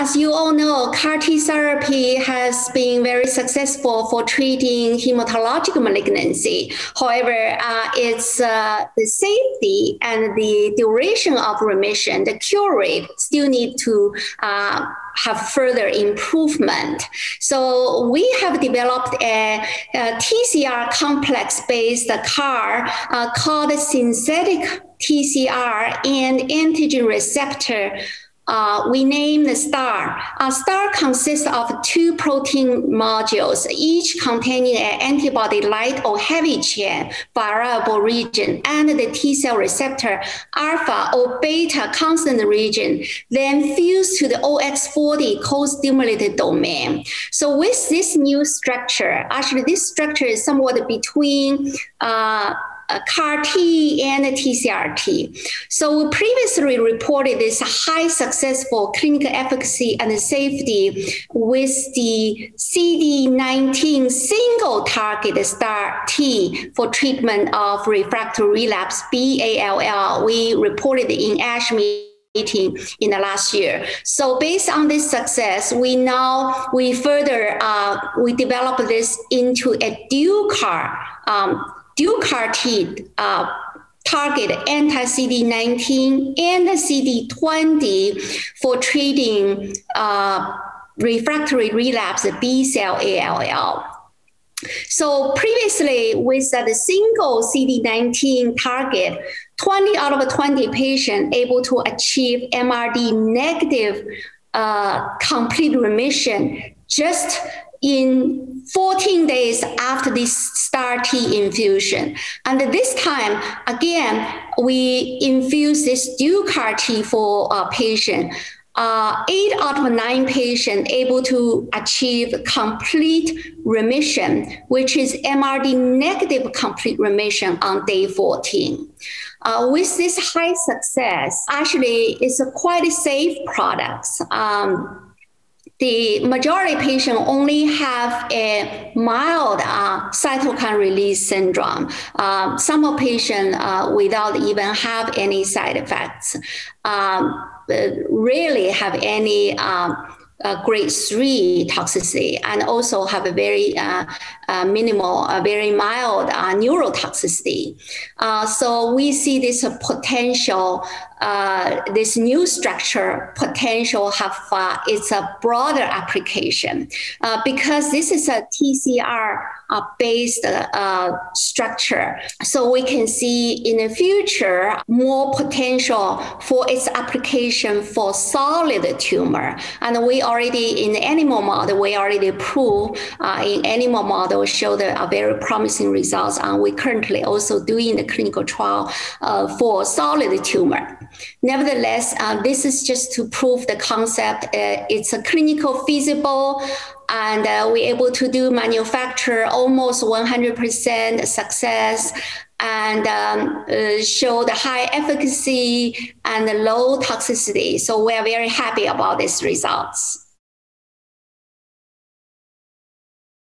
As you all know, CAR-T therapy has been very successful for treating hematologic malignancy. However, the safety and the duration of remission, the cure rate, still need to have further improvement. So we have developed a TCR complex-based CAR called Synthetic TCR and Antigen Receptor. We name the STAR. A STAR consists of two protein modules, each containing an antibody light or heavy chain variable region, and the T cell receptor alpha or beta constant region, then fused to the OX40 co-stimulated domain. So with this new structure, actually this structure is somewhat between CAR-T and TCRT. So we previously reported this high successful clinical efficacy and safety with the CD19 single target STAR-T for treatment of refractory relapse B-ALL. We reported in ASH meeting in the last year. So based on this success, we developed this into a dual CAR. Dual CAR-T target anti-CD19 and CD20 for treating refractory relapse B-cell ALL. So previously, with the single CD19 target, 20 out of 20 patients able to achieve MRD negative complete remission just in 14 days after this STAR-T infusion. And this time, again, we infuse this dual CAR-T for a patient. 8 out of 9 patients able to achieve complete remission, which is MRD negative complete remission on day 14. With this high success, actually, it's a quite safe product. The majority of patients only have a mild cytokine release syndrome. Some of patients without even have any side effects, rarely have any grade 3 toxicity, and also have a very minimal, very mild neurotoxicity. So we see this potential. This new structure potential have it's a broader application because this is a TCR-based structure. So we can see in the future more potential for its application for solid tumor. And we already in the animal model, we already proved in animal model showed very promising results, and we currently also doing the clinical trial for solid tumor. Nevertheless, this is just to prove the concept. It's a clinical feasible, and we're able to do manufacture almost 100% success, and show the high efficacy and the low toxicity. So we are very happy about these results.